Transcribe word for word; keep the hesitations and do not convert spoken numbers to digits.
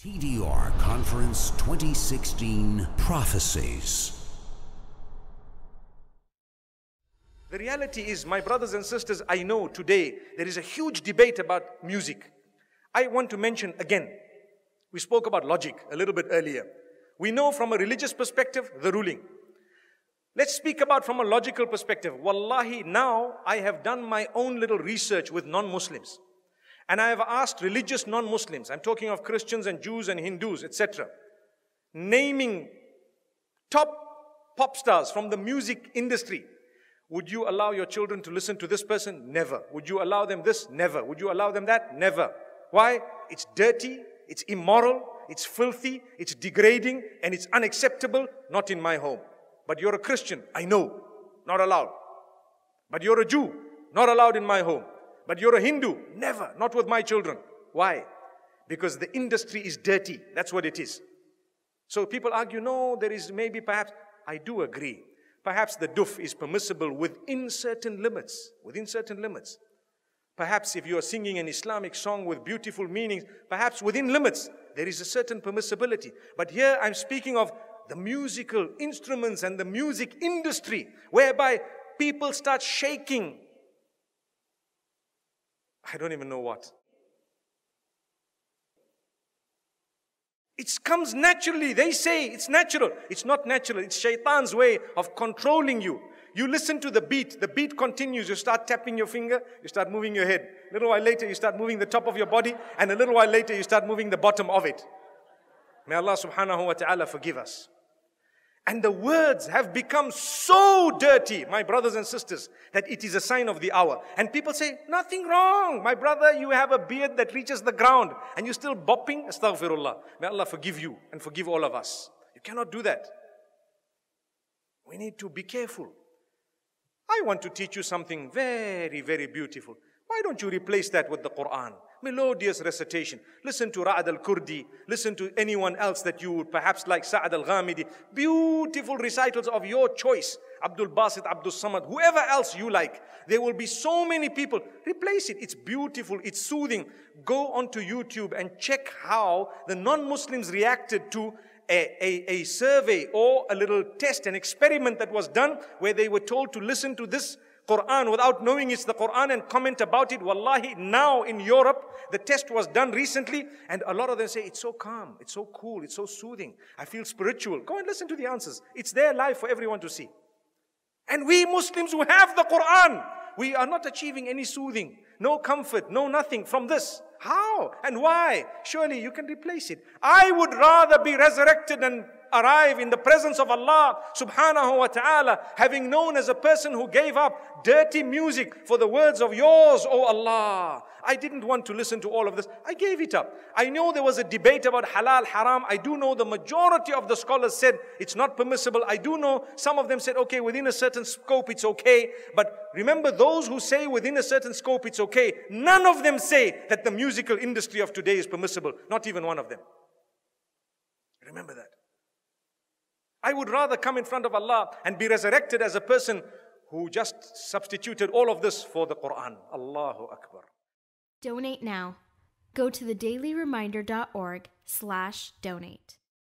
T D R Conference twenty sixteen Prophecies. The reality is, my brothers and sisters, I know today there is a huge debate about music. I want to mention again, we spoke about logic a little bit earlier. We know from a religious perspective, the ruling. Let's speak about from a logical perspective. Wallahi, now I have done my own little research with non-Muslims. And I have asked religious non-Muslims, I'm talking of Christians and Jews and Hindus, et cetera, naming top pop stars from the music industry. Would you allow your children to listen to this person? Never. Would you allow them this? Never. Would you allow them that? Never. Why? It's dirty, it's immoral, it's filthy, it's degrading, and it's unacceptable. Not in my home. But you're a Christian, I know, not allowed. But you're a Jew, not allowed in my home. But you're a Hindu, never, not with my children. Why? Because the industry is dirty, that's what it is. So people argue, no, there is maybe perhaps, I do agree, perhaps the duf is permissible within certain limits, within certain limits. Perhaps if you are singing an Islamic song with beautiful meanings, perhaps within limits, there is a certain permissibility. But here I'm speaking of the musical instruments and the music industry, whereby people start shaking. I don't even know what. It comes naturally. They say it's natural. It's not natural. It's shaitan's way of controlling you. You listen to the beat. The beat continues. You start tapping your finger. You start moving your head. A little while later, you start moving the top of your body. And a little while later, you start moving the bottom of it. May Allah subhanahu wa ta'ala forgive us. And the words have become so dirty, my brothers and sisters, that it is a sign of the hour. And people say, nothing wrong. My brother, you have a beard that reaches the ground and you're still bopping. Astaghfirullah. May Allah forgive you and forgive all of us. You cannot do that. We need to be careful. I want to teach you something very, very beautiful. Why don't you replace that with the Quran? Melodious recitation. Listen to Ra'ad al-Kurdi. Listen to anyone else that you would perhaps like, Sa'ad al-Ghamidi. Beautiful recitals of your choice. Abdul Basit, Abdul Samad, whoever else you like. There will be so many people. Replace it. It's beautiful. It's soothing. Go onto YouTube and check how the non-Muslims reacted to a, a, a survey or a little test, an experiment that was done where they were told to listen to this Quran without knowing it's the Quran and comment about it. Wallahi, now in Europe, the test was done recently and a lot of them say, it's so calm, it's so cool, it's so soothing. I feel spiritual. Go and listen to the answers. It's there live for everyone to see. And we Muslims who have the Quran, we are not achieving any soothing, no comfort, no nothing from this. How and why? Surely you can replace it. I would rather be resurrected and arrive in the presence of Allah subhanahu wa ta'ala, having known as a person who gave up dirty music for the words of yours, O Allah. I didn't want to listen to all of this. I gave it up. I know there was a debate about halal, haram. I do know the majority of the scholars said it's not permissible. I do know some of them said, okay, within a certain scope, it's okay. But remember, those who say within a certain scope, it's okay. None of them say that the musical industry of today is permissible. Not even one of them. Remember that. I would rather come in front of Allah and be resurrected as a person who just substituted all of this for the Quran. Allahu Akbar. Donate now. Go to the dailyreminder.org slash donate.